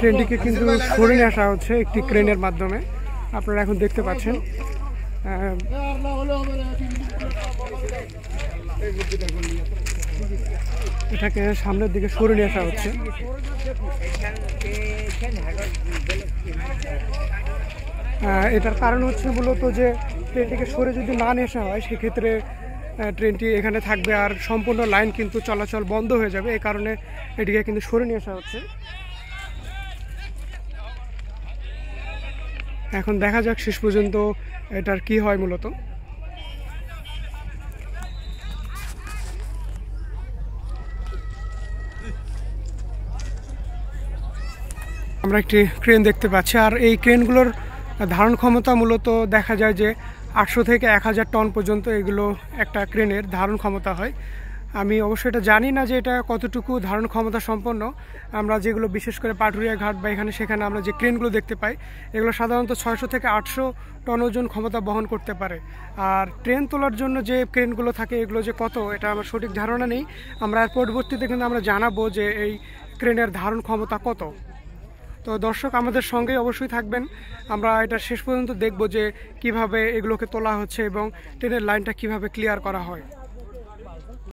ট্রেনটিকে কিন্তু সরে নিয়ে আসা হচ্ছে একটি ক্রেনের মাধ্যমে। আপনারা এখন দেখতে পাচ্ছেন এটাকে সামনের দিকে সরে নিয়ে আসা হচ্ছে। এটার কারণ হচ্ছে মূলত যে ট্রেনটিকে সরে যদি না নিয়ে আসা হয় সেক্ষেত্রে ট্রেনটি এখানে থাকবে আর সম্পূর্ণ লাইন কিন্তু চলাচল বন্ধ হয়ে যাবে, এই কারণে এটিকে কিন্তু সরে নিয়ে আসা হচ্ছে। এখন দেখা যাক শেষ পর্যন্ত এটার কি হয়। মূলত আমরা একটি ক্রেন দেখতে পাচ্ছি, আর এই ক্রেনগুলোর ধারণ ক্ষমতা মূলত দেখা যায় যে 800 থেকে 1000 টন পর্যন্ত এগুলো একটা ক্রেনের ধারণ ক্ষমতা হয়। আমি অবশ্যই এটা জানি না যে এটা কতটুকু ধারণ ক্ষমতা সম্পন্ন। আমরা যেগুলো বিশেষ করে পাটুরিয়া ঘাট বা এখানে সেখানে আমরা যে ক্রেনগুলো দেখতে পাই এগুলো সাধারণত 600 থেকে 800 টন ওজন ক্ষমতা বহন করতে পারে। আর ট্রেন তোলার জন্য যে ক্রেনগুলো থাকে এগুলো যে কত এটা আমার সঠিক ধারণা নেই। আমরা পরবর্তীতে কিন্তু আমরা জানাবো যে এই ক্রেনের ধারণ ক্ষমতা কত। তো দর্শক আমাদের সঙ্গে অবশ্যই থাকবেন, আমরা এটা শেষ পর্যন্ত দেখব যে কিভাবে এগুলোকে তোলা হচ্ছে এবং ট্রেনের লাইনটা কিভাবে ক্লিয়ার করা হয়।